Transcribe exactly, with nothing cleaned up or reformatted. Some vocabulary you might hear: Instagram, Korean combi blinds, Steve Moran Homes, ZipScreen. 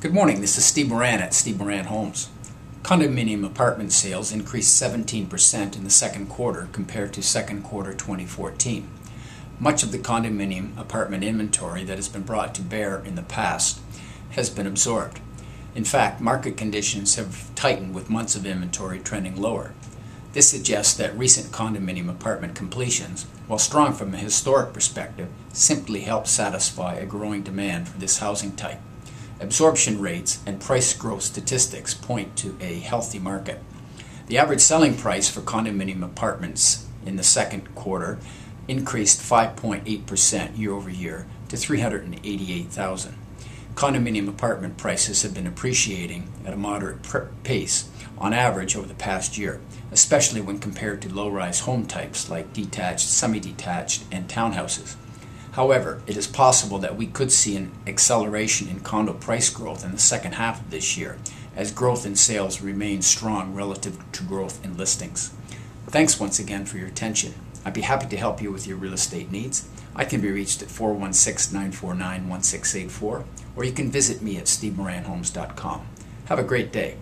Good morning, this is Steve Moran at Steve Moran Homes. Condominium apartment sales increased seventeen percent in the second quarter compared to second quarter twenty fourteen. Much of the condominium apartment inventory that has been brought to bear in the past has been absorbed. In fact, market conditions have tightened with months of inventory trending lower. This suggests that recent condominium apartment completions, while strong from a historic perspective, simply help satisfy a growing demand for this housing type. Absorption rates and price growth statistics point to a healthy market. The average selling price for condominium apartments in the second quarter increased five point eight percent year over year to three hundred eighty-eight thousand dollars. Condominium apartment prices have been appreciating at a moderate pace on average over the past year, especially when compared to low-rise home types like detached, semi-detached, and townhouses. However, it is possible that we could see an acceleration in condo price growth in the second half of this year, as growth in sales remains strong relative to growth in listings. Thanks once again for your attention. I'd be happy to help you with your real estate needs. I can be reached at four one six, nine four nine, one six eight four, or you can visit me at steve moran homes dot com. Have a great day.